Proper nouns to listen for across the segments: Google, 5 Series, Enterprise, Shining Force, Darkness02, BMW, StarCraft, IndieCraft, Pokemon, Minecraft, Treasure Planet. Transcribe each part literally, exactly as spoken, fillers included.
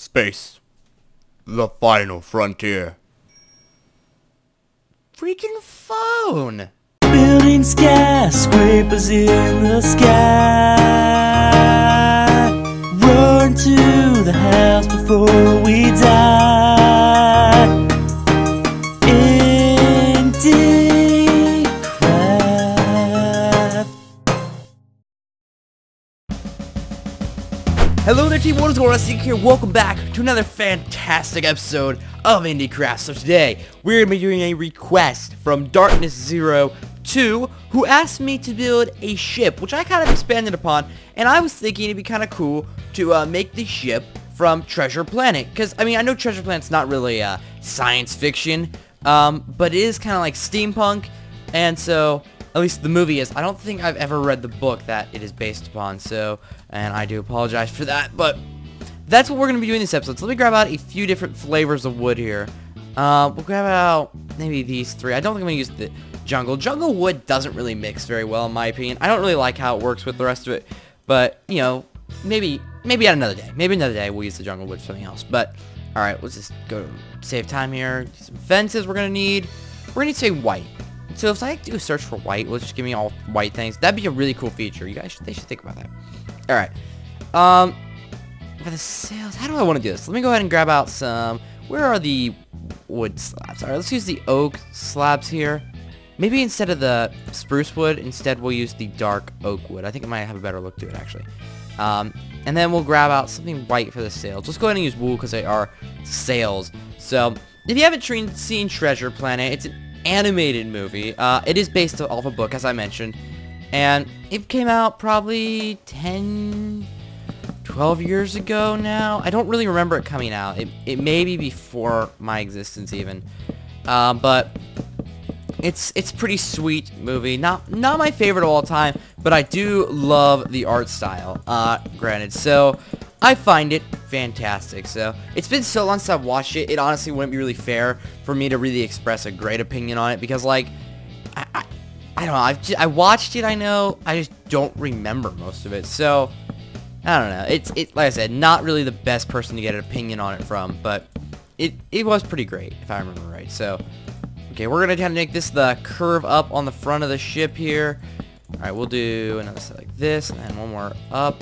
Space. The final frontier. Freaking phone! Building skyscrapers in the sky. Run to the house before we die. IndieCraft. Hello there, team. What is going on? Sneak here. Welcome back to another fantastic episode of IndieCraft. So today we're gonna be doing a request from Darkness zero two, who asked me to build a ship, which I kind of expanded upon, and I was thinking it'd be kind of cool to uh, make the ship from Treasure Planet, because I mean, I know Treasure Planet's not really uh, science fiction, um, but it is kind of like steampunk, and so at least the movie is. I don't think I've ever read the book that it is based upon, so, and I do apologize for that, but that's what we're going to be doing this episode. So let me grab out a few different flavors of wood here. Uh, we'll grab out maybe these three. I don't think I'm going to use the jungle. Jungle wood doesn't really mix very well, in my opinion. I don't really like how it works with the rest of it. But, you know, maybe maybe at another day. Maybe another day we'll use the jungle wood for something else. But, alright, let's just go save time here. Some fences we're going to need. We're going to need to say white. So if I do a search for white, let's just give me all white things. That'd be a really cool feature. You guys should, they should think about that. Alright. Um... For the sales, how do I want to do this? Let me go ahead and grab out some. Where are the wood slabs? All right, let's use the oak slabs here. Maybe instead of the spruce wood, instead we'll use the dark oak wood. I think it might have a better look to it, actually. Um, and then we'll grab out something white for the sails. Let's go ahead and use wool because they are sails. So, if you haven't seen Treasure Planet, it's an animated movie. Uh, it is based off a book, as I mentioned, and it came out probably ten, twelve years ago now. I don't really remember it coming out. It, it may be before my existence even, uh, but it's it's pretty sweet movie. Not not my favorite of all time, but I do love the art style. Uh, granted, so I find it fantastic. So it's been so long since I've watched it. It honestly wouldn't be really fair for me to really express a great opinion on it because like I I, I don't know. I've just, I watched it. I know. I just don't remember most of it. So. I don't know. It's it like I said, not really the best person to get an opinion on it from, but it it was pretty great if I remember right. So, okay, we're gonna kind of make this the curve up on the front of the ship here. All right, we'll do another set like this, and then one more up.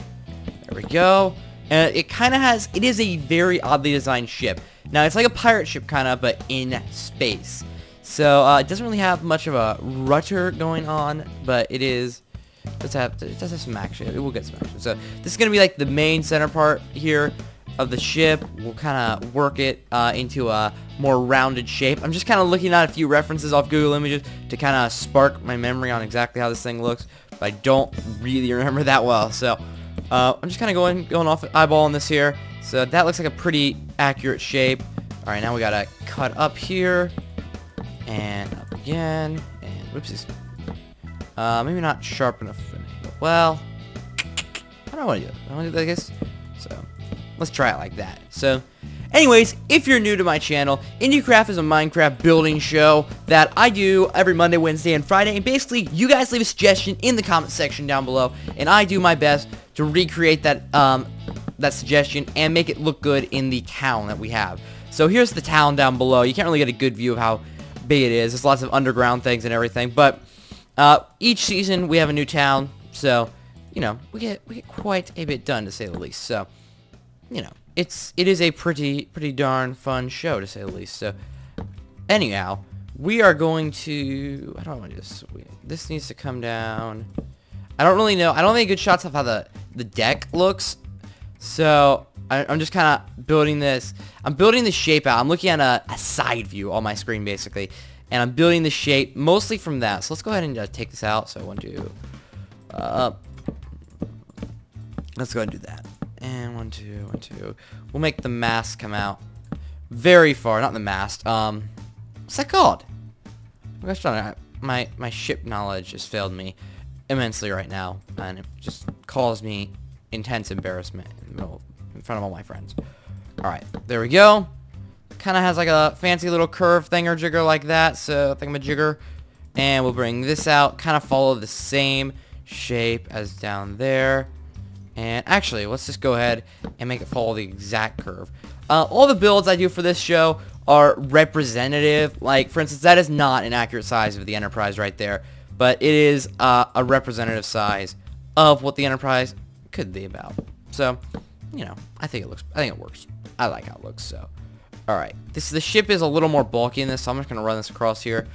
There we go. And it kind of has. It is a very oddly designed ship. Now it's like a pirate ship kind of, but in space. So uh, it doesn't really have much of a rudder going on, but it is. Let's have, it does have some action. It will get some action. So this is going to be like the main center part here of the ship. We'll kind of work it uh, into a more rounded shape. I'm just kind of looking at a few references off Google Images to kind of spark my memory on exactly how this thing looks. But I don't really remember that well. So uh, I'm just kind of going going off eyeballing this here. So that looks like a pretty accurate shape. All right, now we got to cut up here. And up again. And whoopsies. Uh, maybe not sharp enough of an angle. Well, I don't want to do it. I want to do it like this. So, let's try it like that. So, anyways, if you're new to my channel, IndieCraft is a Minecraft building show that I do every Monday, Wednesday, and Friday. And basically, you guys leave a suggestion in the comment section down below, and I do my best to recreate that um, that suggestion and make it look good in the town that we have. So, here's the town down below. You can't really get a good view of how big it is. There's lots of underground things and everything, but Uh, each season we have a new town, so you know we get we get quite a bit done to say the least. So you know it's it is a pretty pretty darn fun show to say the least. So anyhow, we are going to I don't want to do this. We, this needs to come down. I don't really know. I don't make good shots of how the the deck looks. So I, I'm just kind of building this. I'm building the shape out. I'm looking at a, a side view on my screen basically. And I'm building the shape mostly from that. So let's go ahead and uh, take this out. So I want to, uh, let's go ahead and do that. And one, two, one, two. We'll make the mast come out very far. Not the mast. Um, what's that called? My my ship knowledge has failed me immensely right now, and it just caused me intense embarrassment in the middle, in front of all my friends. All right, there we go. Kind of has like a fancy little curve thing or jigger like that, so thingamajigger. And we'll bring this out, kind of follow the same shape as down there. And actually, let's just go ahead and make it follow the exact curve. Uh, all the builds I do for this show are representative. Like, for instance, that is not an accurate size of the Enterprise right there, but it is uh, a representative size of what the Enterprise could be about. So, you know, I think it looks, I think it works. I like how it looks, so. All right, this the ship is a little more bulky in this, so I'm just gonna run this across here.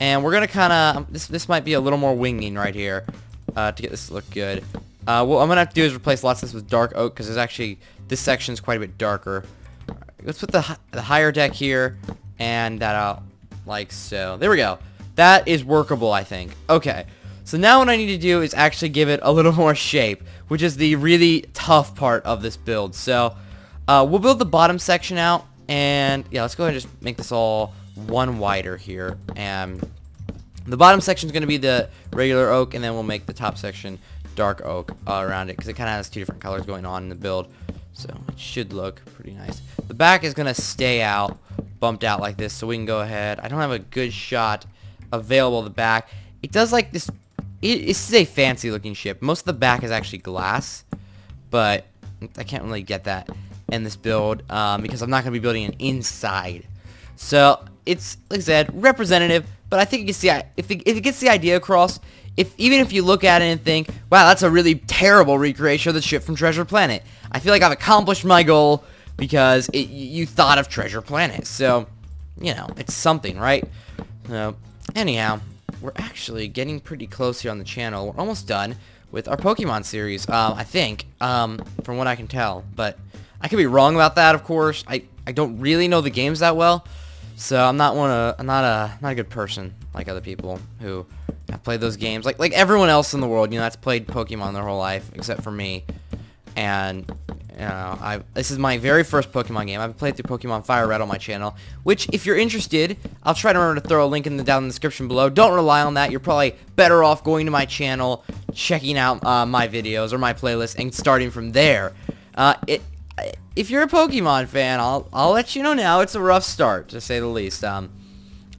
And we're gonna kinda, this, this might be a little more winging right here uh, to get this to look good. Uh, what I'm gonna have to do is replace lots of this with dark oak, because there's actually, this section's quite a bit darker. All right, let's put the, the higher deck here, and that out, like so. There we go. That is workable, I think. Okay, so now what I need to do is actually give it a little more shape, which is the really tough part of this build. So, uh, we'll build the bottom section out, and yeah, let's go ahead and just make this all one wider here, and the bottom section is going to be the regular oak, and then we'll make the top section dark oak uh, around it, because it kind of has two different colors going on in the build, so it should look pretty nice. The back is going to stay out, bumped out like this, so we can go ahead. I don't have a good shot available of the back. It does like this. It, this is a fancy looking ship. Most of the back is actually glass, but I can't really get that in this build um, because I'm not going to be building an inside. So it's, like I said, representative, but I think you can see, if it, if it gets the idea across, if even if you look at it and think, wow, that's a really terrible recreation of the ship from Treasure Planet, I feel like I've accomplished my goal because it, you thought of Treasure Planet. So, you know, it's something, right? So, anyhow, we're actually getting pretty close here on the channel. We're almost done with our Pokemon series, um, I think, um, from what I can tell. But I could be wrong about that, of course. I, I don't really know the games that well. So I'm not one of, I'm not a not a good person like other people who have played those games, like like everyone else in the world, you know, that's played Pokemon their whole life except for me. And you know, I this is my very first Pokemon game. I've played through Pokemon Fire Red on my channel, which if you're interested, I'll try to remember to throw a link in the down in the description below. Don't rely on that. You're probably better off going to my channel, checking out uh, my videos or my playlist, and starting from there. Uh, it. If you're a Pokemon fan, I'll, I'll let you know now, it's a rough start, to say the least. Um,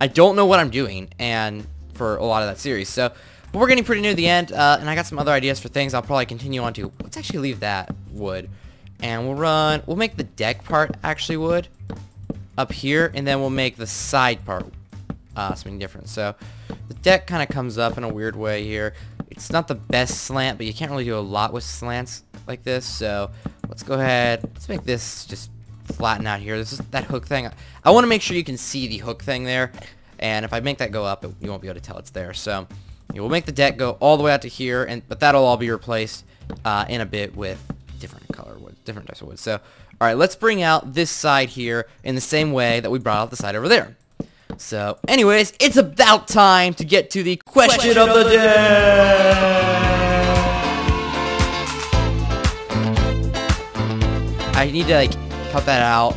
I don't know what I'm doing, and for a lot of that series, so, but we're getting pretty near the end, uh, and I got some other ideas for things I'll probably continue on to. Let's actually leave that wood, and we'll run, we'll make the deck part actually wood, up here, and then we'll make the side part uh, something different. So, the deck kind of comes up in a weird way here. It's not the best slant, but you can't really do a lot with slants like this, so let's go ahead, let's make this just flatten out here. This is that hook thing. I want to make sure you can see the hook thing there, and if I make that go up, it, you won't be able to tell it's there. So yeah, we'll make the deck go all the way out to here, and but that'll all be replaced uh, in a bit with different color wood, different types of wood. So all right, let's bring out this side here in the same way that we brought out the side over there. So anyways, it's about time to get to the question, question of, of the, the day. day. I need to like cut that out,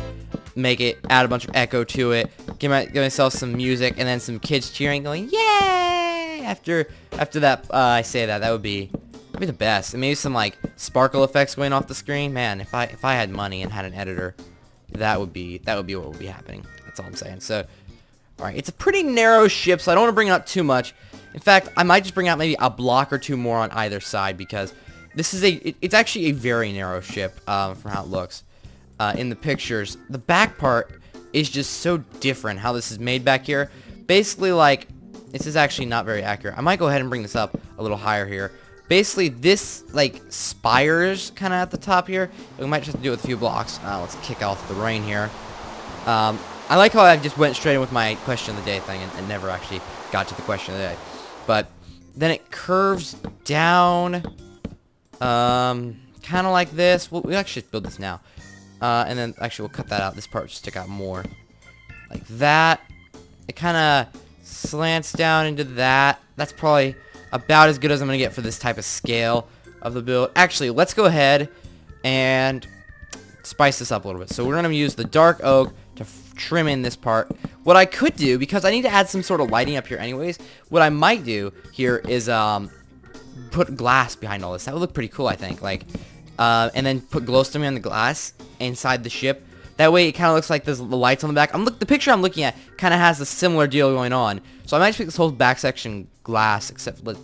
make it, add a bunch of echo to it, give, my, give myself some music, and then some kids cheering, going yay! After after that, uh, I say that that would be that'd be the best. And maybe some like sparkle effects going off the screen. Man, if I if I had money and had an editor, that would be that would be what would be happening. That's all I'm saying. So, all right, it's a pretty narrow ship, so I don't want to bring it up too much. In fact, I might just bring out maybe a block or two more on either side because this is a, it, it's actually a very narrow ship um, from how it looks uh, in the pictures. The back part is just so different how this is made back here. Basically like, this is actually not very accurate. I might go ahead and bring this up a little higher here. Basically this like spires kind of at the top here. We might just have to do it with a few blocks. Uh, let's kick off the rain here. Um, I like how I just went straight in with my question of the day thing and, and never actually got to the question of the day. But then it curves down. Um, kind of like this. We'll, we actually should build this now. Uh, and then, actually, we'll cut that out. This part should stick out more. Like that. It kind of slants down into that. That's probably about as good as I'm going to get for this type of scale of the build. Actually, let's go ahead and spice this up a little bit. So, we're going to use the dark oak to trim in this part. What I could do, because I need to add some sort of lighting up here anyways, what I might do here is, um... put glass behind all this. That would look pretty cool, I think. Like, uh, and then put glowstone on the glass inside the ship. That way, it kind of looks like there's the lights on the back. I'm look the picture I'm looking at kind of has a similar deal going on. So I might just make this whole back section glass, except let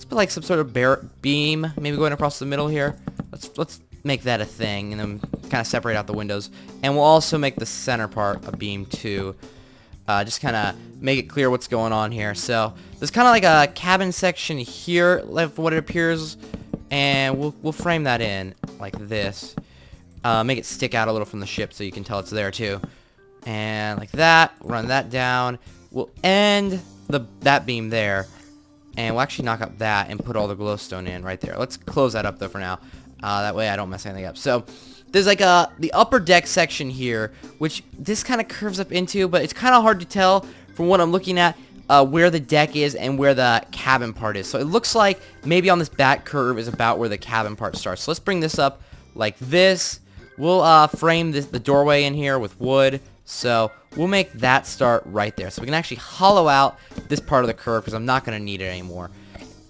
Let's put like some sort of bar beam, maybe going across the middle here. Let's let's make that a thing, and then kind of separate out the windows. And we'll also make the center part a beam too. Uh, just kind of make it clear what's going on here. So there's kind of like a cabin section here, like what it appears, and we'll we'll frame that in like this. Uh, make it stick out a little from the ship so you can tell it's there too. And like that, run that down. We'll end the that beam there, and we'll actually knock up that and put all the glowstone in right there. Let's close that up though for now. Uh, that way I don't mess anything up. So. There's like a, the upper deck section here, which this kind of curves up into, but it's kind of hard to tell from what I'm looking at uh, where the deck is and where the cabin part is. So it looks like maybe on this back curve is about where the cabin part starts. So let's bring this up like this. We'll uh, frame this, the doorway in here with wood. So we'll make that start right there. So we can actually hollow out this part of the curve because I'm not going to need it anymore.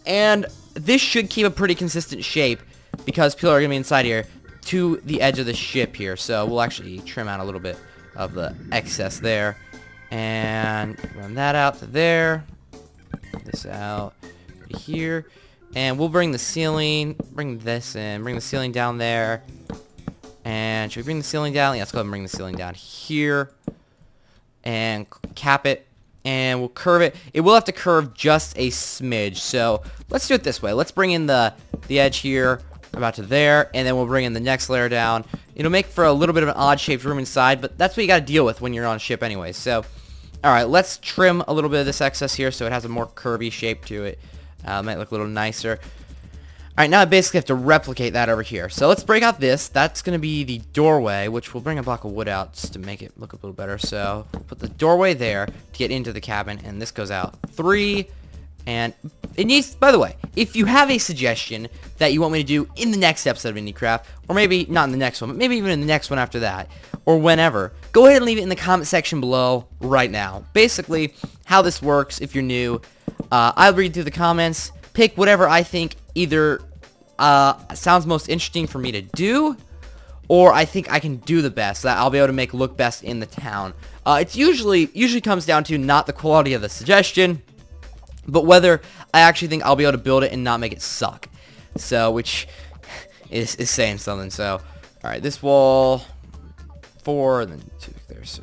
And this should keep a pretty consistent shape because people are going to be inside here. To the edge of the ship here, so we'll actually trim out a little bit of the excess there, and run that out to there, this out to here, and we'll bring the ceiling, bring this in, bring the ceiling down there, and should we bring the ceiling down? Yeah, let's go ahead and bring the ceiling down here, and cap it, and we'll curve it. It will have to curve just a smidge, so let's do it this way. Let's bring in the, the edge here, about to there, and then we'll bring in the next layer down. It'll make for a little bit of an odd-shaped room inside, but that's what you gotta deal with when you're on a ship anyway. So, alright, let's trim a little bit of this excess here so it has a more curvy shape to it. Uh, might look a little nicer. Alright, now I basically have to replicate that over here. So let's break out this. That's gonna be the doorway, which we'll bring a block of wood out just to make it look a little better. So, we'll put the doorway there to get into the cabin, and this goes out three, and it needs, by the way, if you have a suggestion that you want me to do in the next episode of IndieCraft, or maybe not in the next one, but maybe even in the next one after that, or whenever, go ahead and leave it in the comment section below right now. Basically, how this works if you're new, uh, I'll read through the comments, pick whatever I think either uh, sounds most interesting for me to do, or I think I can do the best, that I'll be able to make look best in the town. Uh, it's usually, usually comes down to not the quality of the suggestion, but whether I actually think I'll be able to build it and not make it suck. So, which is, is saying something. So, alright, this wall, four, and then two there. So,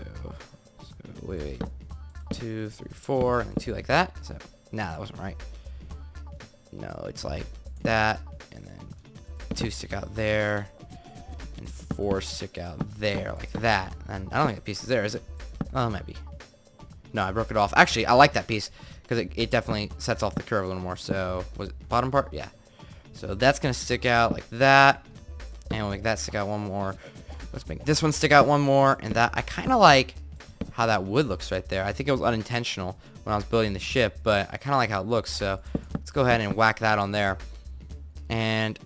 so wait, wait, two, three, four, and two like that. So, nah, that wasn't right. No, it's like that, and then two stick out there, and four stick out there, like that. And I don't think that piece is there, is it? Oh, it might be. No, I broke it off. Actually, I like that piece. Because it, it definitely sets off the curve a little more. So, was it bottom part? Yeah. So, that's going to stick out like that. And we'll make that stick out one more. Let's make this one stick out one more. And that, I kind of like how that wood looks right there. I think it was unintentional when I was building the ship. But I kind of like how it looks. So, let's go ahead and whack that on there. And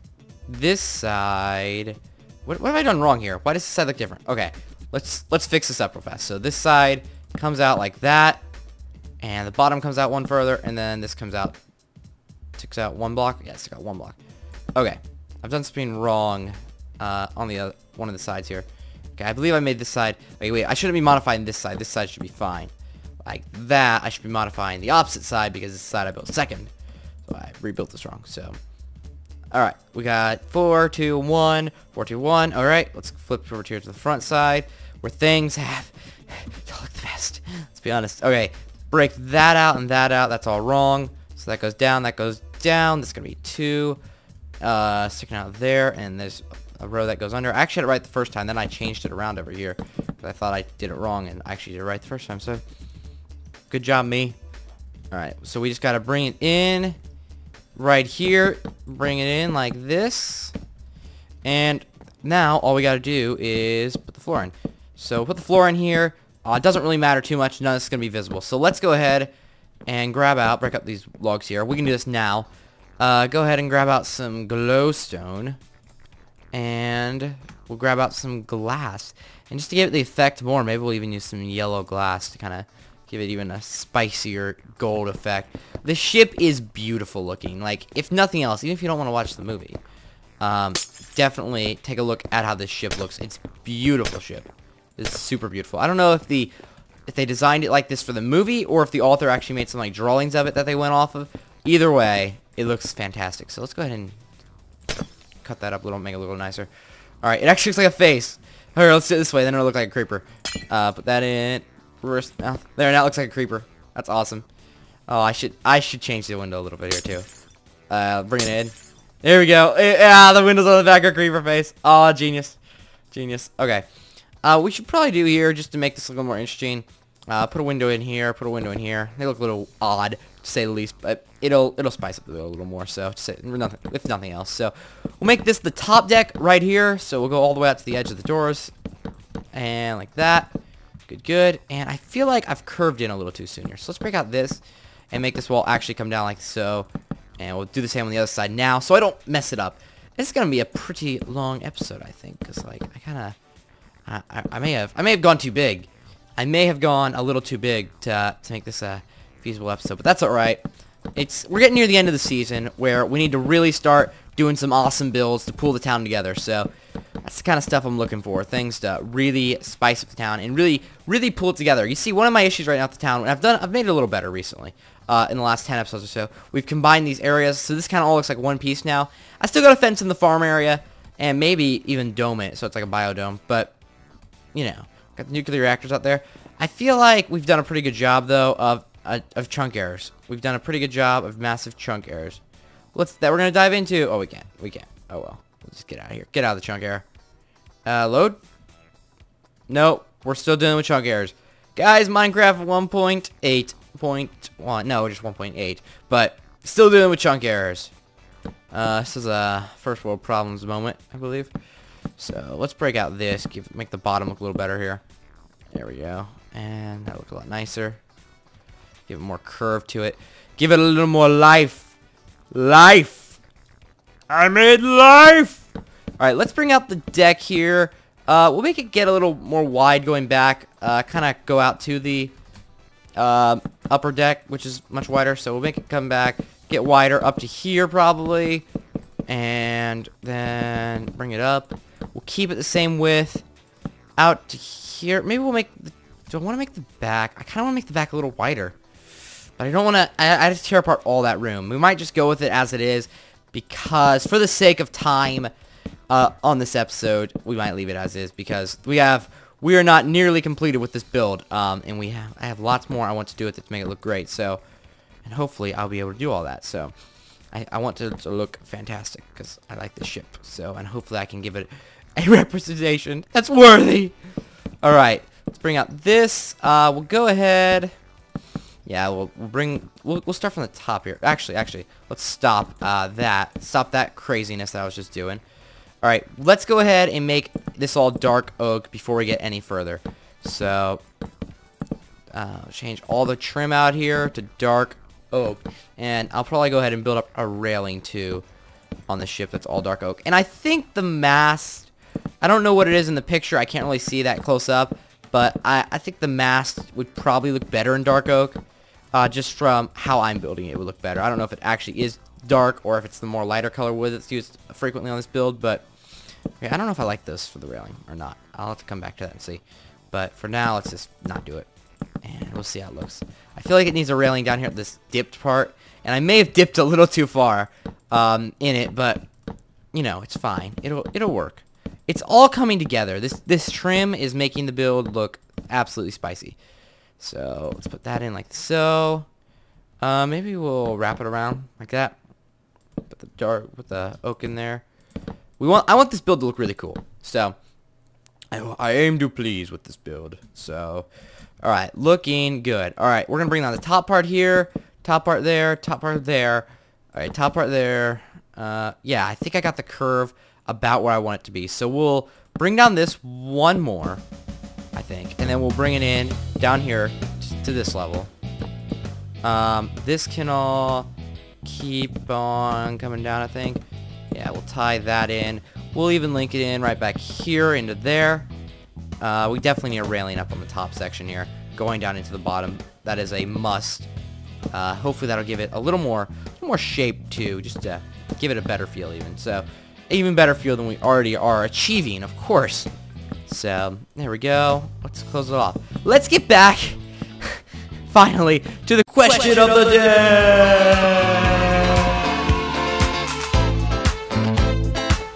this side... What, what have I done wrong here? Why does this side look different? Okay. Let's, let's fix this up real fast. So, this side comes out like that. And the bottom comes out one further, and then this comes out, sticks out one block. Yeah, stick out one block. Okay, I've done something wrong uh, on the other, one of the sides here. Okay, I believe I made this side. Wait, wait, I shouldn't be modifying this side. This side should be fine. Like that, I should be modifying the opposite side because this side I built second. So I rebuilt this wrong, so. All right, we got four, two, one, four, two, one. All right, let's flip over here to the front side where things have to look the best. Let's be honest. Okay. Break that out and that out. That's all wrong. So that goes down. That goes down. That's going to be two. Uh, sticking out there. And there's a row that goes under. I actually had it right the first time. Then I changed it around over here. But I thought I did it wrong. And I actually did it right the first time. So, good job, me. Alright. So, we just got to bring it in. Right here. Bring it in like this. And now, all we got to do is put the floor in. So, put the floor in here. Uh, it doesn't really matter too much. None of this is going to be visible. So let's go ahead and grab out, break up these logs here. We can do this now. Uh, go ahead and grab out some glowstone. And we'll grab out some glass. And just to give it the effect more, maybe we'll even use some yellow glass to kind of give it even a spicier gold effect. The ship is beautiful looking. Like, if nothing else, even if you don't want to watch the movie, um, definitely take a look at how this ship looks. It's a beautiful ship. It's super beautiful. I don't know if the if they designed it like this for the movie or if the author actually made some like drawings of it that they went off of. Either way, it looks fantastic. So let's go ahead and cut that up a little, make it a little nicer. Alright, it actually looks like a face. Alright, let's do it this way, then it'll look like a creeper. Uh, put that in. Reverse. Oh, there, now it looks like a creeper. That's awesome. Oh, I should I should change the window a little bit here, too. Uh, bring it in. There we go. Yeah, the windows on the back are creeper face. Oh, genius. Genius. Okay. Uh, we should probably do here, just to make this look a little more interesting. Uh, put a window in here, put a window in here. They look a little odd, to say the least, but it'll it'll spice up the video a little more, so, to say, nothing, if nothing else. So, we'll make this the top deck right here, so we'll go all the way out to the edge of the doors. And like that. Good, good. And I feel like I've curved in a little too soon here, so let's break out this and make this wall actually come down like so. And we'll do the same on the other side now, so I don't mess it up. This is going to be a pretty long episode, I think, because, like, I kind of... I, I, I may have I may have gone too big. I may have gone a little too big to, uh, to make this a feasible episode, but that's alright. It's We're getting near the end of the season, where we need to really start doing some awesome builds to pull the town together, so that's the kind of stuff I'm looking for. Things to really spice up the town and really, really pull it together. You see, one of my issues right now with the town, and I've done, I've made it a little better recently. Uh, in the last ten episodes or so, we've combined these areas, so this kind of all looks like one piece now. I still got a fence in the farm area, and maybe even dome it, so it's like a biodome, but, you know, got the nuclear reactors out there. I feel like we've done a pretty good job, though, of uh, of chunk errors. We've done a pretty good job of massive chunk errors. What's that we're going to dive into? Oh, we can't. We can't. Oh, well. We'll just get out of here. Get out of the chunk error. Uh, load? No, we're still dealing with chunk errors. Guys, Minecraft one point eight point one, no, just one point eight, but still dealing with chunk errors. Uh, this is a first world problems moment, I believe. So let's break out this, give, make the bottom look a little better here. There we go, and that looks a lot nicer. Give it more curve to it. Give it a little more life. Life. I made life. All right, let's bring out the deck here. Uh, we'll make it get a little more wide going back. Uh, kind of go out to the uh, upper deck, which is much wider. So we'll make it come back, get wider up to here probably, and then bring it up. We'll keep it the same width out to here. Maybe we'll make. The, do I want to make the back? I kind of want to make the back a little wider, but I don't want to. I, I just tear apart all that room. We might just go with it as it is, because for the sake of time. Uh, on this episode, we might leave it as is because we have we are not nearly completed with this build, um, and we have I have lots more I want to do with it to make it look great. So, and hopefully I'll be able to do all that. So, I, I want it to look fantastic because I like this ship. So, and hopefully I can give it a representation that's worthy. All right, let's bring out this. Uh, we'll go ahead. Yeah, we'll, we'll bring we'll we'll start from the top here. Actually, actually, let's stop uh, that stop that craziness that I was just doing. Alright, let's go ahead and make this all dark oak before we get any further. So, uh, change all the trim out here to dark oak. And I'll probably go ahead and build up a railing too on the ship that's all dark oak. And I think the mast, I don't know what it is in the picture. I can't really see that close up. But I, I think the mast would probably look better in dark oak. Uh, just from how I'm building it, it would look better. I don't know if it actually is dark or if it's the more lighter color wood that's used frequently on this build, but... Okay, I don't know if I like this for the railing or not. I'll have to come back to that and see. But for now, let's just not do it. And we'll see how it looks. I feel like it needs a railing down here at this dipped part. And I may have dipped a little too far um, in it, but, you know, it's fine. It'll it'll work. It's all coming together. This, this trim is making the build look absolutely spicy. So, let's put that in like so. Uh, maybe we'll wrap it around like that. Put the dark, put the oak in there. We want, I want this build to look really cool, so I, I aim to please with this build. So, all right, looking good. All right, we're gonna bring down the top part here, top part there, top part there. All right, top part there. Uh, yeah, I think I got the curve about where I want it to be. So we'll bring down this one more, I think, and then we'll bring it in down here to this level. Um, this can all keep on coming down, I think. Yeah, we'll tie that in. We'll even link it in right back here into there. Uh, we definitely need a railing up on the top section here, going down into the bottom. That is a must. Uh, hopefully that'll give it a little more, a little more shape too, just to give it a better feel even. So, even better feel than we already are achieving, of course. So, there we go. Let's close it off. Let's get back, finally, to the question, question of the day.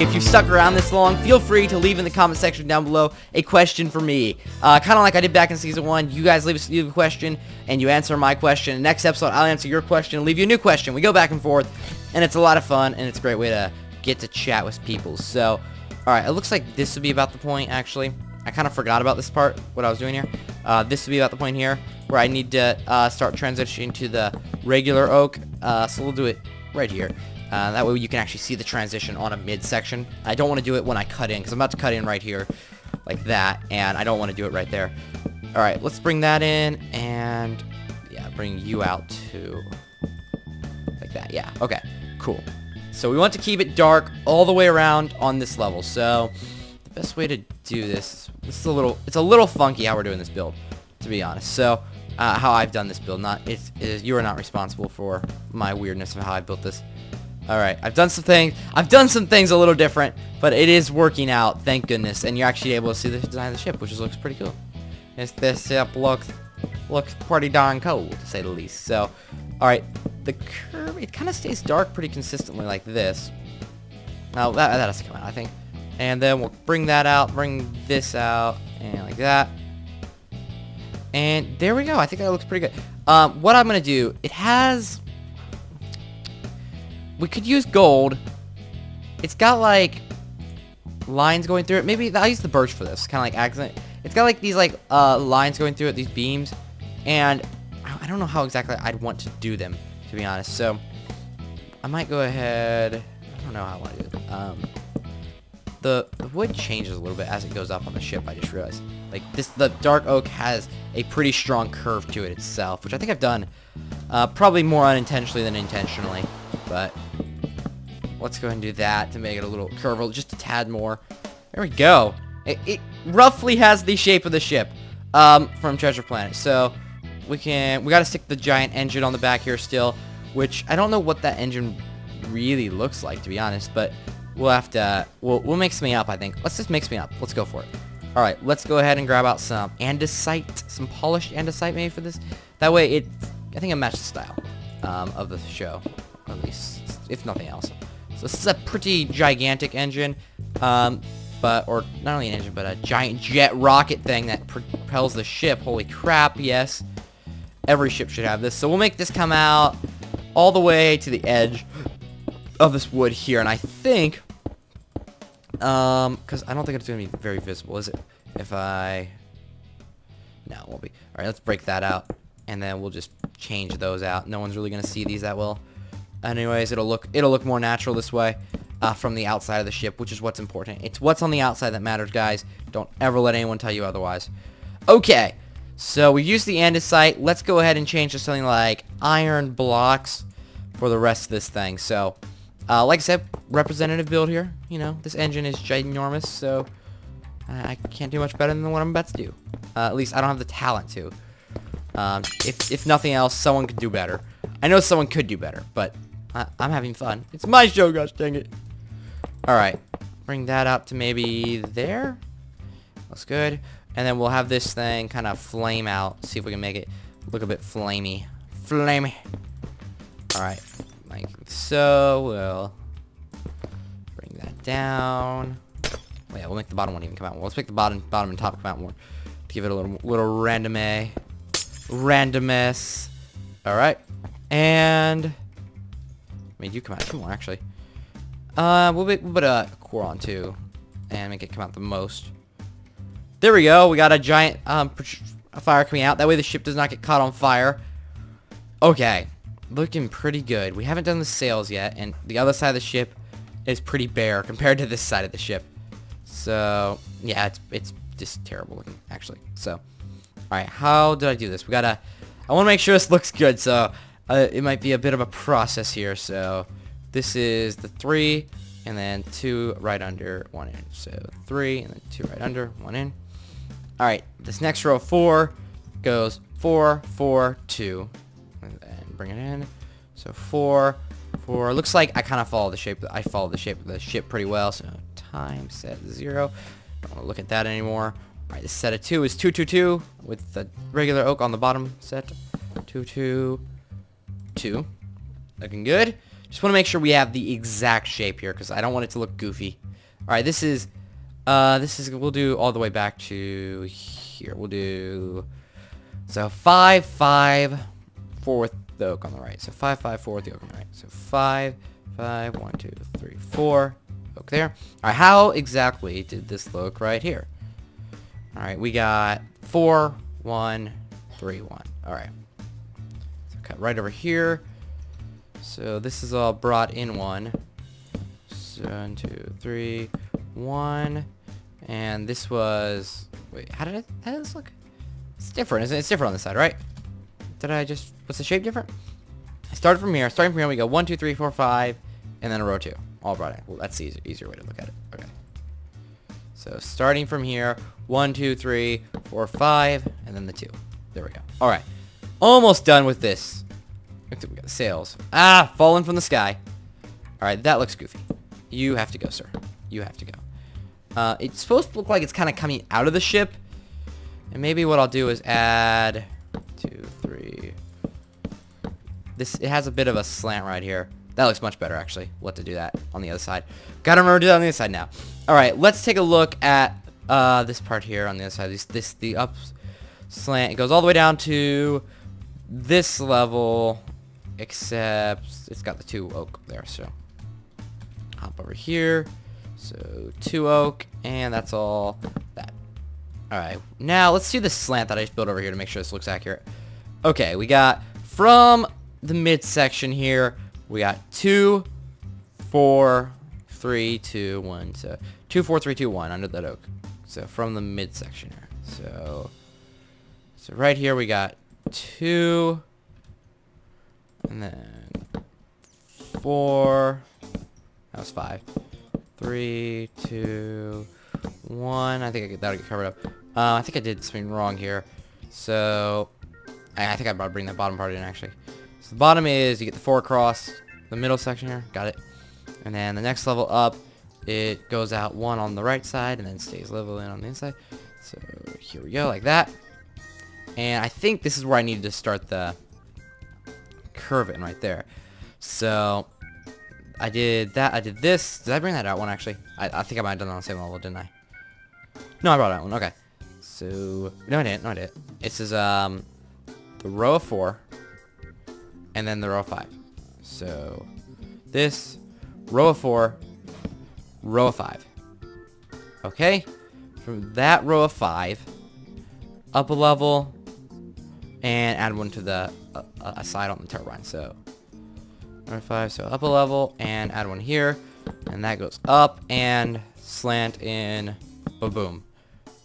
If you've stuck around this long, feel free to leave in the comment section down below a question for me. Uh, kind of like I did back in Season one, you guys leave, leave a question, and you answer my question. And next episode, I'll answer your question and leave you a new question. We go back and forth, and it's a lot of fun, and it's a great way to get to chat with people. So, alright, it looks like this would be about the point, actually. I kind of forgot about this part, what I was doing here. Uh, this would be about the point here, where I need to uh, start transitioning to the regular oak. Uh, so we'll do it right here. Uh, that way you can actually see the transition on a midsection. I don't want to do it when I cut in, because I'm about to cut in right here, like that, and I don't want to do it right there. Alright, let's bring that in, and, yeah, bring you out to, like that, yeah, okay, cool. So we want to keep it dark all the way around on this level, so the best way to do this, this is a little, it's a little funky how we're doing this build, to be honest, so... Uh, how I've done this build. Not it's, it's you are not responsible for my weirdness of how I built this. Alright, I've done some things I've done some things a little different, but it is working out, thank goodness, and you're actually able to see the design of the ship, which is, looks pretty cool. It's, this ship looks looks pretty darn cool, to say the least. So alright, the curve, it kinda stays dark pretty consistently like this. Now that, that has to come out, I think. And then we'll bring that out, bring this out, and like that. And there we go. I think that looks pretty good. Um, what I'm going to do, it has... We could use gold. It's got, like, lines going through it. Maybe I'll use the birch for this. Kind of like accent. It's got, like, these, like, uh, lines going through it, these beams. And I don't know how exactly I'd want to do them, to be honest. So, I might go ahead... I don't know how I want to do it. Um, the, the wood changes a little bit as it goes up on the ship, I just realized. Like this, the dark oak has a pretty strong curve to it itself, which I think I've done uh, probably more unintentionally than intentionally, but let's go ahead and do that to make it a little curved, just a tad more. There we go. It, it roughly has the shape of the ship um, from Treasure Planet, so we can, we gotta stick the giant engine on the back here still, which I don't know what that engine really looks like, to be honest, but we'll have to, we'll, we'll make something up, I think. Let's just make something up. Let's go for it. Alright, let's go ahead and grab out some andesite, some polished andesite maybe for this. That way it, I think it matches the style um, of the show, at least, if nothing else. So this is a pretty gigantic engine, um, but, or not only an engine, but a giant jet rocket thing that propels the ship. Holy crap, yes. Every ship should have this. So we'll make this come out all the way to the edge of this wood here, and I think... Um, because I don't think it's going to be very visible, is it? If I... No, it won't be. Alright, let's break that out. And then we'll just change those out. No one's really going to see these that well. Anyways, it'll look it'll look more natural this way uh, from the outside of the ship, which is what's important. It's what's on the outside that matters, guys. Don't ever let anyone tell you otherwise. Okay, so we used the andesite. Let's go ahead and change to something like iron blocks for the rest of this thing. So... Uh, like I said, representative build here. You know, this engine is ginormous, so I can't do much better than what I'm about to do. Uh, at least I don't have the talent to. Um, if, if nothing else, someone could do better. I know someone could do better, but I, I'm having fun. It's my show, gosh dang it. Alright, bring that up to maybe there. Looks good. And then we'll have this thing kind of flame out. See if we can make it look a bit flamey. Flamey. Alright. Like so, we'll bring that down. Oh, yeah, we'll make the bottom one even come out more. Let's make the bottom, bottom and top come out more to give it a little, little random a, randomness. All right, and made you come out two more actually. Uh, we'll, be, we'll put a core on too, and make it come out the most. There we go. We got a giant um a fire coming out. That way the ship does not get caught on fire. Okay. Looking pretty good. We haven't done the sails yet, and the other side of the ship is pretty bare compared to this side of the ship. So, yeah, it's it's just terrible looking, actually. So, alright, how did I do this? We gotta... I want to make sure this looks good, so uh, it might be a bit of a process here. So, this is the three, and then two right under, one in. So, three, and then two right under, one in. Alright, this next row of four goes four, four, two. Bring it in. So four, four. Looks like I kind of follow the shape. I follow the shape of the ship pretty well. So time set zero. Don't want to look at that anymore. All right, this set of two is two, two, two with the regular oak on the bottom set. Two, two, two. Looking good. Just want to make sure we have the exact shape here because I don't want it to look goofy. All right, this is uh this is we'll do all the way back to here. We'll do so five five four with the oak on the right. So five five four with the oak on the right. So five five one two three four oak there. All right, how exactly did this look right here? All right, we got four one three one. All right, so cut right over here. So this is all brought in one. So one, two, three, one, and this was. Wait, how did it? How did this look? It's different, isn't it? It's different on this side, right? Did I just? What's the shape different? I started from here. Starting from here, we go one, two, three, four, five, and then a row two, all brought in. Well, that's the easier, easier way to look at it. Okay. So starting from here, one, two, three, four, five, and then the two. There we go. All right, almost done with this. We got sails. Ah, falling from the sky. All right, that looks goofy. You have to go, sir. You have to go. Uh, it's supposed to look like it's kind of coming out of the ship. And maybe what I'll do is add two, three. This, it has a bit of a slant right here. That looks much better, actually. We'll have to do that on the other side. Gotta remember to do that on the other side now. All right, let's take a look at uh, this part here on the other side. This, this, the up slant. It goes all the way down to this level. Except it's got the two oak there, so hop over here. So two oak, and that's all that. All right, now let's do the slant that I just built over here to make sure this looks accurate. Okay, we got from the midsection here, we got two, four, three, two, one. So two, four, three, two, one under that oak. So from the midsection here. So so right here we got two. And then four, that was five, three, two, one. I think I get, that'll get covered up. Uh, I think I did something wrong here. So I, I think I about bring that bottom part in actually. So the bottom is you get the four across the middle section here. Got it. And then the next level up, it goes out one on the right side and then stays level in on the inside. So here we go like that. And I think this is where I needed to start the curve in right there. So I did that. I did this. Did I bring that out one actually? I, I think I might have done it on the same level, didn't I? No, I brought out one. Okay. So no, I didn't. No, I didn't. It says um the row of four, and then the row of five. So this row of four, row of five. Okay. From that row of five, up a level, and add one to the a, a side on the turbine. So number five, so up a level and add one here, and that goes up and slant in, ba boom.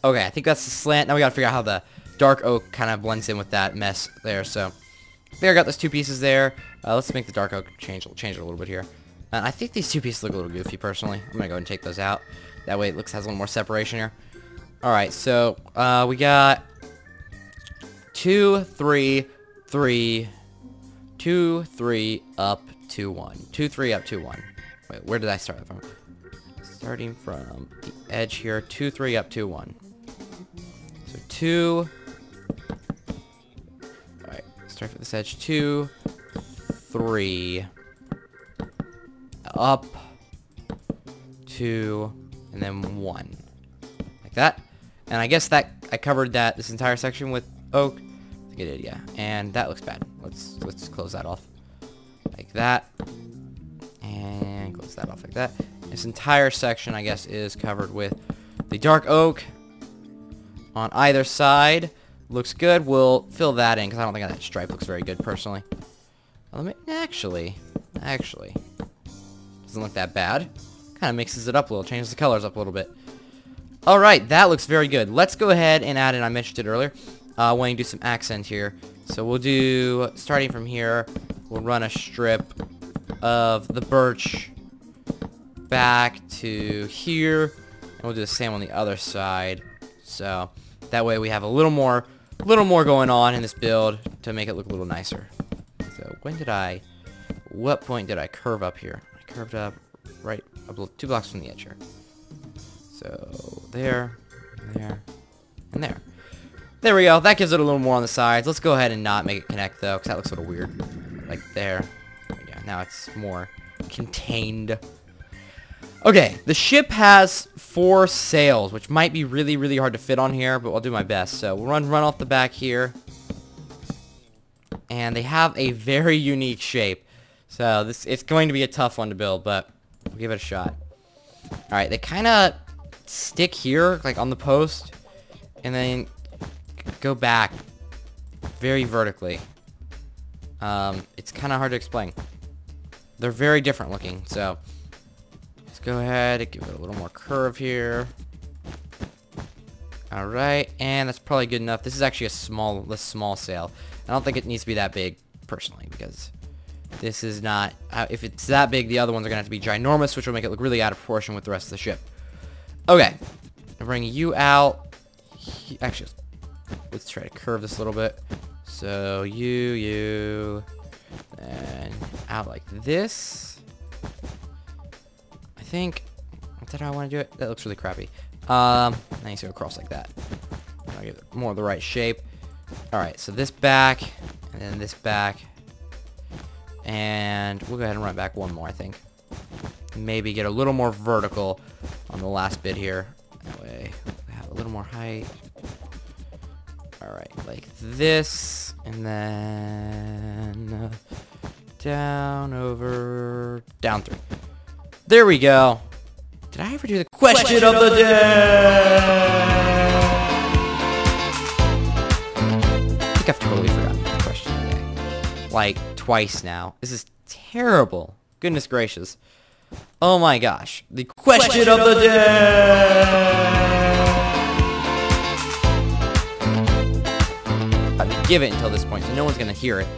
Okay, I think that's the slant. Now we gotta figure out how the dark oak kind of blends in with that mess there. So there, I got those two pieces there. Uh, let's make the dark oak change change it a little bit here. And I think these two pieces look a little goofy personally. I'm gonna go and take those out. That way it looks has a little more separation here. All right, so uh, we got two, three, three, two, three, up, two, one, two, three, up, two, one. Wait, where did I start from? Starting from the edge here, two, three, up, two, one. So two. All right, start from this edge, two, three, up, two, and then one, like that. And I guess that I covered that this entire section with oak. I think it did, yeah. And that looks bad. Let's let's close that off like that, and close that off like that. This entire section, I guess, is covered with the dark oak on either side. Looks good. We'll fill that in because I don't think that stripe looks very good personally. Let me actually, actually, doesn't look that bad. Kind of mixes it up a little, changes the colors up a little bit. All right, that looks very good. Let's go ahead and add in. I mentioned it earlier. Uh, when you do some accent here. So we'll do, starting from here, we'll run a strip of the birch back to here, and we'll do the same on the other side. So that way we have a little more, little more going on in this build to make it look a little nicer. So when did I, what point did I curve up here? I curved up right two blocks from the edge here. So there, there, and there. There we go. That gives it a little more on the sides. Let's go ahead and not make it connect, though, because that looks a little weird. Like there. There we go. Now it's more contained. Okay, the ship has four sails, which might be really, really hard to fit on here, but I'll do my best. So we'll run, run off the back here. And they have a very unique shape. So this it's going to be a tough one to build, but we'll give it a shot. Alright, they kind of stick here, like on the post, and then go back very vertically. Um, it's kind of hard to explain. They're very different looking, so... Go ahead and give it a little more curve here. Alright, and that's probably good enough. This is actually a small, a small sail. I don't think it needs to be that big, personally, because this is not... Uh, if it's that big, the other ones are going to have to be ginormous, which will make it look really out of proportion with the rest of the ship. Okay, I'll bring you out. He, actually, let's try to curve this a little bit. So, you, you, and out like this. Think that's how I want to do it. That looks really crappy. Um, I need to go across like that. I'll give it more of the right shape. Alright, so this back, and then this back. And we'll go ahead and run back one more, I think. Maybe get a little more vertical on the last bit here. That way, we have a little more height. Alright, like this, and then down, over, down three. There we go. Did I ever do the question, question of, of the, the day? I think I've totally forgotten the question of the day. Like, twice now. This is terrible. Goodness gracious. Oh my gosh. The question, question of, of the, the day. I would give it until this point, so no one's going to hear it.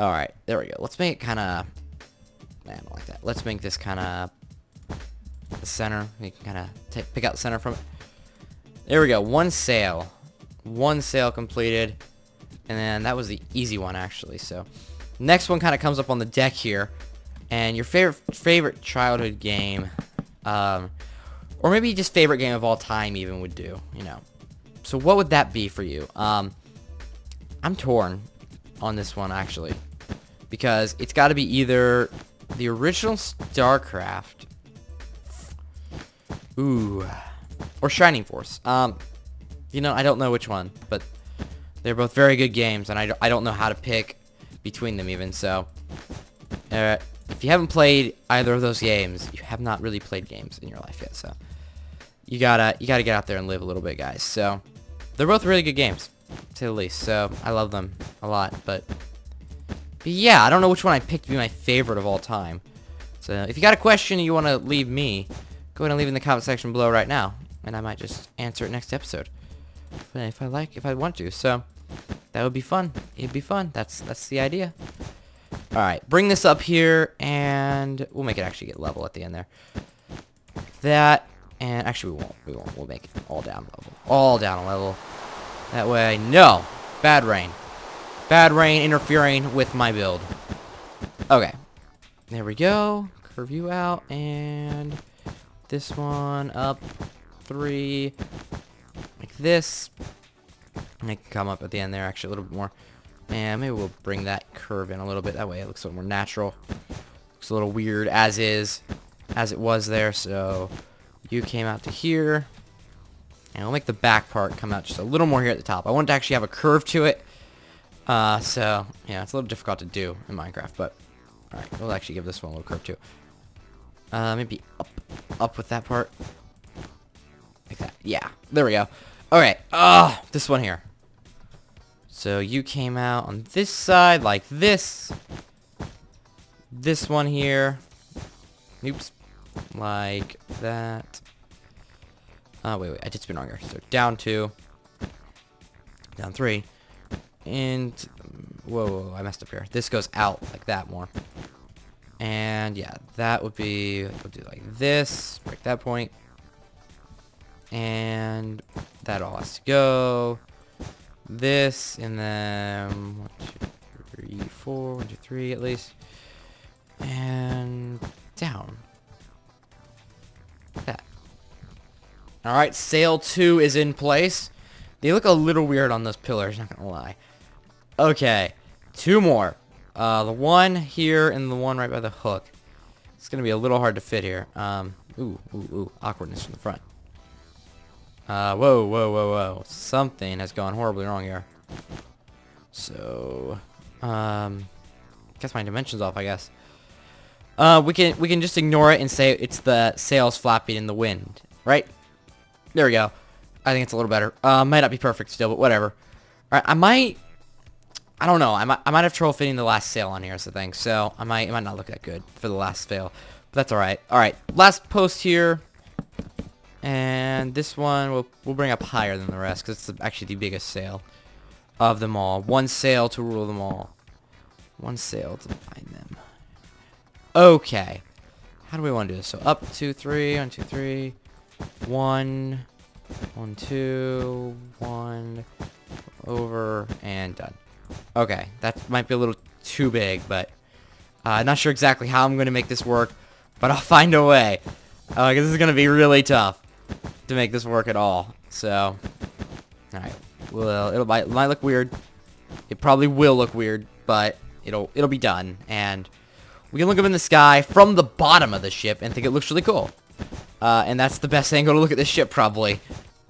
Alright, there we go. Let's make it kind of... I don't like that. Let's make this kind of the center. We can kind of pick out the center from it. There we go. One sail. One sail completed. And then that was the easy one, actually. So, next one kind of comes up on the deck here. And your favorite favorite childhood game. Um, or maybe just favorite game of all time even would do. You know. So, what would that be for you? Um, I'm torn on this one, actually. Because it's got to be either... the original StarCraft. Ooh. Or Shining Force. Um, you know, I don't know which one, but they're both very good games, and I, I don't know how to pick between them even, so. Uh, if you haven't played either of those games, you have not really played games in your life yet, so. You gotta, you gotta get out there and live a little bit, guys, so. They're both really good games, to the least, so I love them a lot, but. But yeah, I don't know which one I picked to be my favorite of all time. So if you got a question you want to leave me, go ahead and leave it in the comment section below right now, and I might just answer it next episode if I like, if I want to. So that would be fun. It'd be fun. That's that's the idea. All right, bring this up here, and we'll make it actually get level at the end there. That and actually we won't. We won't. We'll make it all down level. All down level. That way, no bad rain. Bad rain interfering with my build. Okay. There we go. Curve you out. And this one up. Three. Like this. I can come up at the end there, actually, a little bit more. And maybe we'll bring that curve in a little bit. That way it looks a little more natural. Looks a little weird as is. As it was there. So you came out to here. And we'll make the back part come out just a little more here at the top. I want to actually have a curve to it. Uh, so, yeah, it's a little difficult to do in Minecraft, but, alright, we'll actually give this one a little curve, too. Uh, maybe up, up with that part. Like that, yeah, there we go. Alright, ah, uh, this one here. So, you came out on this side, like this. This one here. Oops. Like that. Oh, uh, wait, wait, I did spin wrong here. So, down two. Down three. And whoa, whoa, I messed up here. This goes out like that more. And yeah, that would be, we'll do like this, break that point. And that all has to go. This, and then one, two, three, four, one, two, three at least. And down. Like that. Alright, sail two is in place. They look a little weird on those pillars, not gonna lie. Okay, two more. Uh, the one here and the one right by the hook. It's gonna be a little hard to fit here. Um, ooh, ooh, ooh, awkwardness from the front. Uh, whoa, whoa, whoa, whoa. Something has gone horribly wrong here. So, um, guess my dimension's off, I guess. Uh, we can, we can just ignore it and say it's the sails flapping in the wind, right? There we go. I think it's a little better. Uh, might not be perfect still, but whatever. Alright, I might, I don't know, I might, I might have trouble fitting the last sail on here is the thing, so I might, it might not look that good for the last sail, but that's alright. Alright, last post here, and this one we'll, we'll bring up higher than the rest, because it's actually the biggest sail of them all. One sail to rule them all. One sail to bind them. Okay, how do we want to do this? So up, two, three, one, two, three, one, one, two, one, over, and done. Okay, that might be a little too big, but I'm uh, not sure exactly how I'm going to make this work, but I'll find a way. Uh, this is going to be really tough to make this work at all. So, alright, well, it'll, it might look weird. It probably will look weird, but it'll, it'll be done, and we can look up in the sky from the bottom of the ship and think it looks really cool. Uh, and that's the best angle to look at this ship, probably.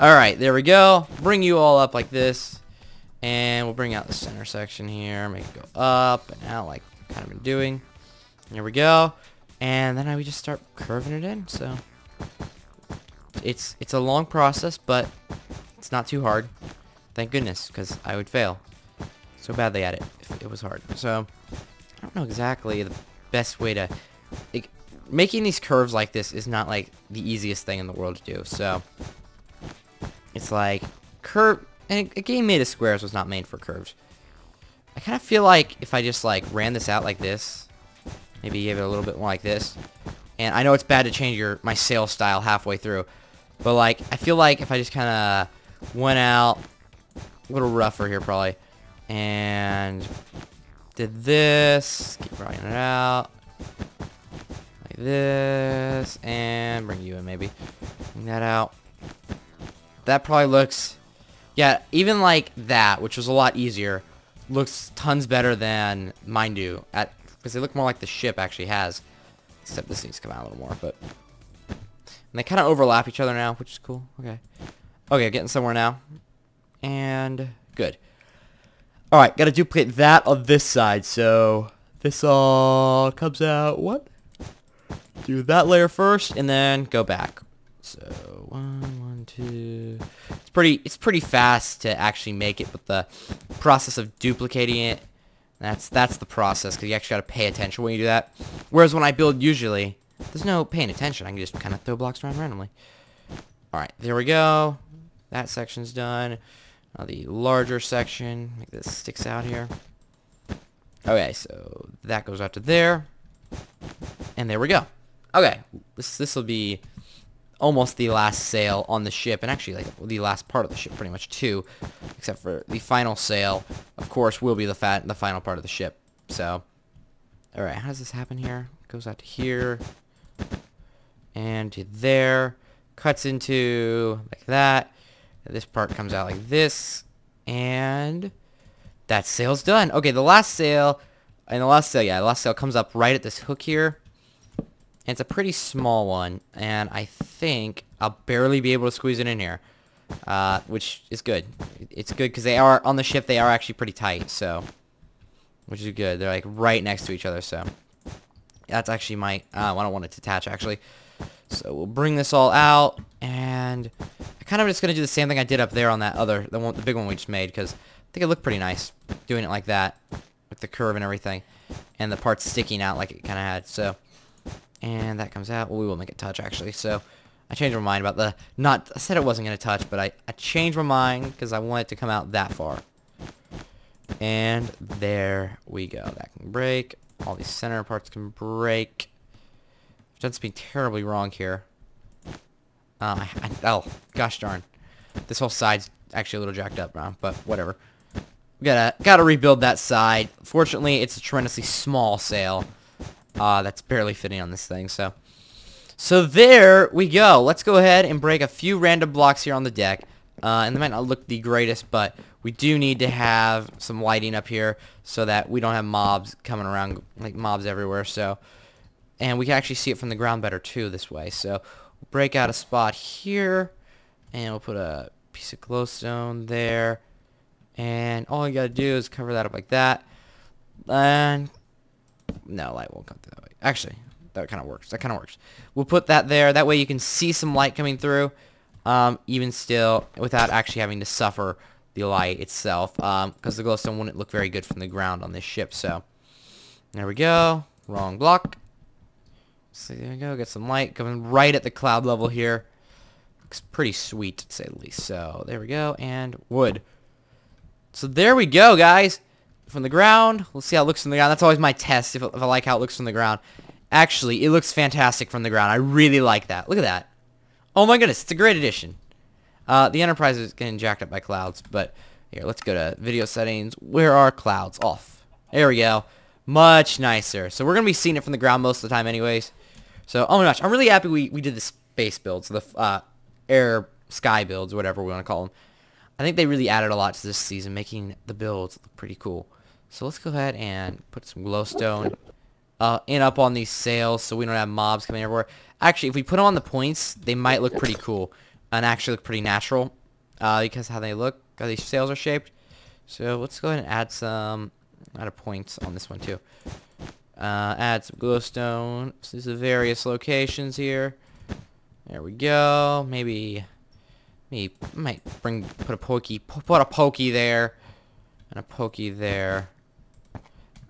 Alright, there we go. Bring you all up like this. And we'll bring out the center section here. Make it go up and out like I've kind of been doing. There we go. And then I would just start curving it in. So it's it's a long process, but it's not too hard. Thank goodness, because I would fail so badly at it if it was hard. So I don't know exactly the best way to... It, making these curves like this is not like the easiest thing in the world to do. So it's like curve... And a game made of squares was not made for curves. I kind of feel like if I just like ran this out like this, maybe gave it a little bit more like this. And I know it's bad to change your my sail style halfway through, but like I feel like if I just kind of went out a little rougher here probably, and did this, keep running it out like this, and bring you in maybe, bring that out. That probably looks. Yeah, even like that, which was a lot easier, looks tons better than mine do, at because they look more like the ship actually has. Except this needs to come out a little more, but... And they kind of overlap each other now, which is cool. Okay. Okay, getting somewhere now. And... Good. Alright, gotta duplicate that on this side, so... This all comes out... What? Do that layer first, and then go back. So, one, one, two... It's pretty, it's pretty fast to actually make it, but the process of duplicating it, that's that's the process, because you actually got to pay attention when you do that. Whereas when I build, usually, there's no paying attention. I can just kind of throw blocks around randomly. Alright, there we go. That section's done. Now the larger section, make this sticks out here. Okay, so that goes out to there. And there we go. Okay, this this'll be... almost the last sail on the ship, and actually like the last part of the ship pretty much too, except for the final sail, of course, will be the fat the final part of the ship. So alright, how does this happen here? It goes out to here and to there, cuts into like that, this part comes out like this, and that sail's done. Okay, the last sail and the last sail yeah the last sail comes up right at this hook here. It's a pretty small one, and I think I'll barely be able to squeeze it in here, uh, which is good. It's good because they are on the ship. They are actually pretty tight, so which is good. They're like right next to each other, so that's actually my. Uh, I don't want it to attach actually, so we'll bring this all out, and I'm kind of just gonna do the same thing I did up there on that other the one, the big one we just made, because I think it looked pretty nice doing it like that with the curve and everything, and the parts sticking out like it kind of had so. And that comes out. Well, we will make it touch, actually. So, I changed my mind about the... Not... I said it wasn't going to touch, but I, I changed my mind because I want it to come out that far. And there we go. That can break. All these center parts can break. I've done something terribly wrong here. Uh, I, I, oh, gosh darn. This whole side's actually a little jacked up now, but whatever. We gotta, gotta rebuild that side. Fortunately, it's a tremendously small sail. Uh, that's barely fitting on this thing, so. So there we go. Let's go ahead and break a few random blocks here on the deck. Uh, and they might not look the greatest, but we do need to have some lighting up here so that we don't have mobs coming around, like mobs everywhere, so. and we can actually see it from the ground better too this way. So we'll break out a spot here, and we'll put a piece of glowstone there, and all you gotta do is cover that up like that. And no, light won't come through that way. Actually, that kind of works. That kind of works. We'll put that there. That way you can see some light coming through, um, even still, without actually having to suffer the light itself, because um, the glowstone wouldn't look very good from the ground on this ship. So there we go. Wrong block. So there we go. Get some light coming right at the cloud level here. Looks pretty sweet, to say the least. So there we go. And wood. So there we go, guys. From the ground, we'll see how it looks from the ground. That's always my test, if, if I like how it looks from the ground. Actually, it looks fantastic from the ground. I really like that. Look at that. Oh my goodness, it's a great addition. Uh, the Enterprise is getting jacked up by clouds, but here, let's go to video settings. Where are clouds? Off. There we go. Much nicer. So we're going to be seeing it from the ground most of the time anyways. So, oh my gosh, I'm really happy we, we did the space builds, the uh, air sky builds, whatever we want to call them. I think they really added a lot to this season, making the builds look pretty cool. So let's go ahead and put some glowstone uh, in up on these sails so we don't have mobs coming everywhere. Actually, if we put them on the points, they might look pretty cool and actually look pretty natural uh, because how they look, how these sails are shaped. So let's go ahead and add some add a points on this one too. Uh, add some glowstone. So these are various locations here. There we go. Maybe maybe might bring put a pokey put a pokey there and a pokey there.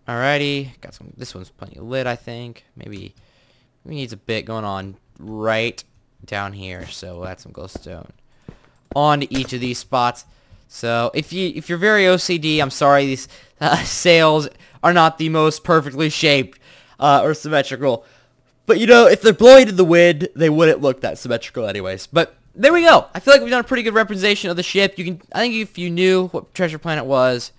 Alrighty, got some. This one's plenty lit, I think. Maybe we needs a bit going on right down here, so we'll add some glowstone onto each of these spots. So if you if you're very O C D, I'm sorry, these uh, sails are not the most perfectly shaped uh, or symmetrical. But you know, if they're blowing in the wind, they wouldn't look that symmetrical anyways. But there we go. I feel like we've done a pretty good representation of the ship. You can, I think, if you knew what Treasure Planet was,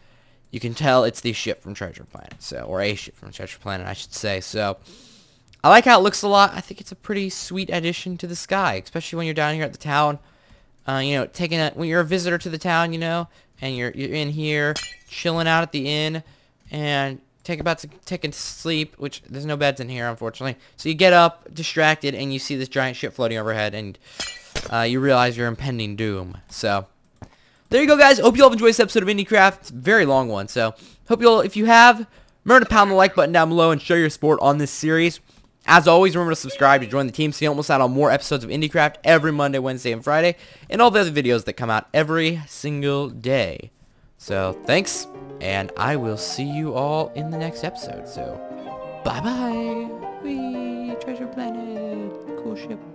you can tell it's the ship from Treasure Planet, so or a ship from Treasure Planet, I should say. So I like how it looks a lot. I think it's a pretty sweet addition to the sky, especially when you're down here at the town. Uh, you know, taking a, when you're a visitor to the town, you know, and you're you're in here chilling out at the inn and take about to taking sleep, which there's no beds in here, unfortunately. So you get up distracted and you see this giant ship floating overhead and. Uh, you realize your impending doom. So, there you go, guys. Hope you all enjoyed this episode of IndieCraft. It's a very long one, so hope you all, if you have, remember to pound the like button down below and show your support on this series. As always, remember to subscribe to join the team so you don't miss out on more episodes of IndieCraft every Monday, Wednesday, and Friday, and all the other videos that come out every single day. So, thanks, and I will see you all in the next episode. So, bye-bye. We Treasure Planet. Cool ship.